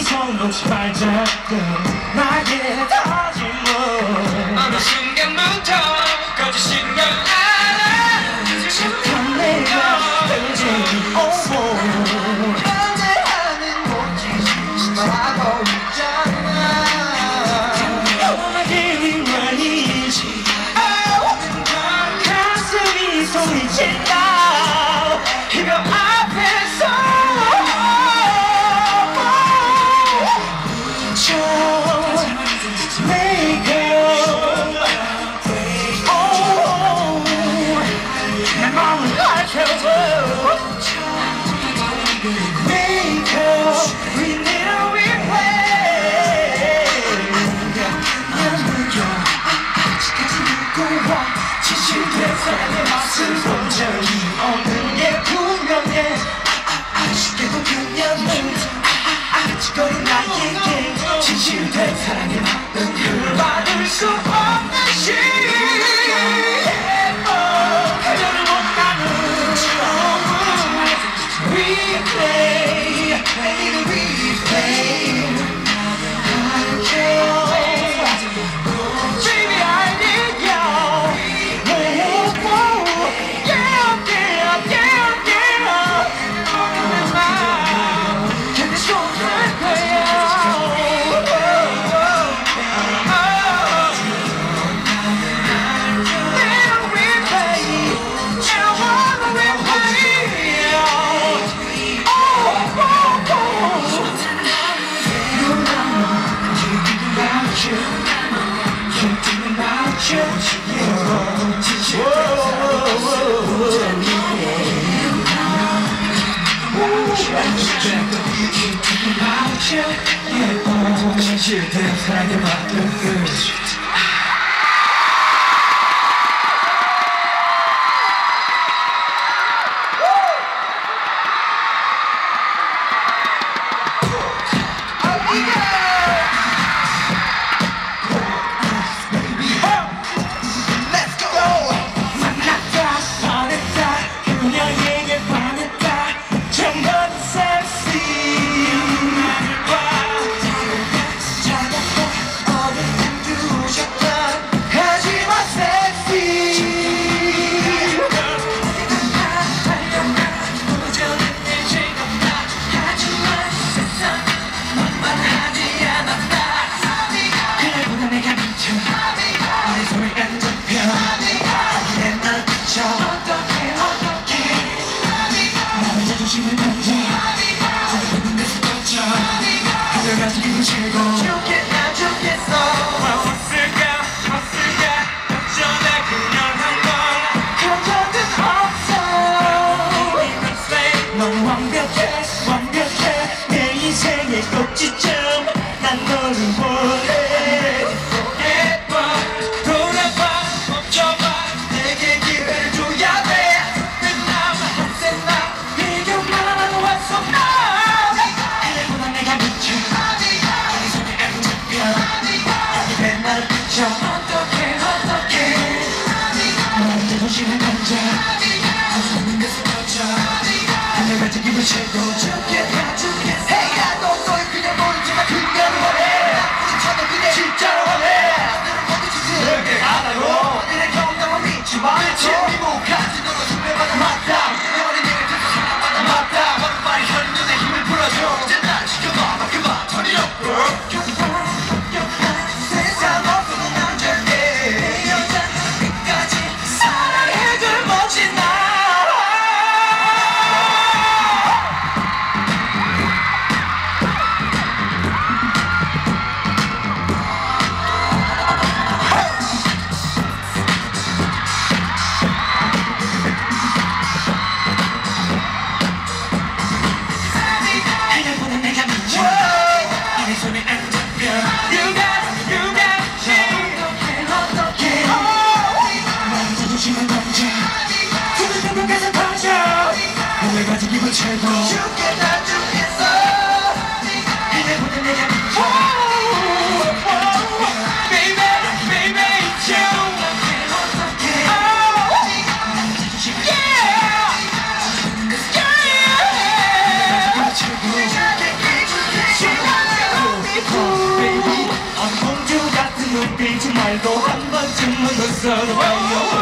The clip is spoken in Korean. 이정도 시발자던 나의 거짓말 어느 순간부터 거짓인 걸 알아 익숙한 내가 굉장히 어서 반대하는 거짓이 말하고 있잖아 변하기 위만이지 아는 건 가슴이 소리친다 이거 앞에서 말고 한 번쯤은 웃어봐요.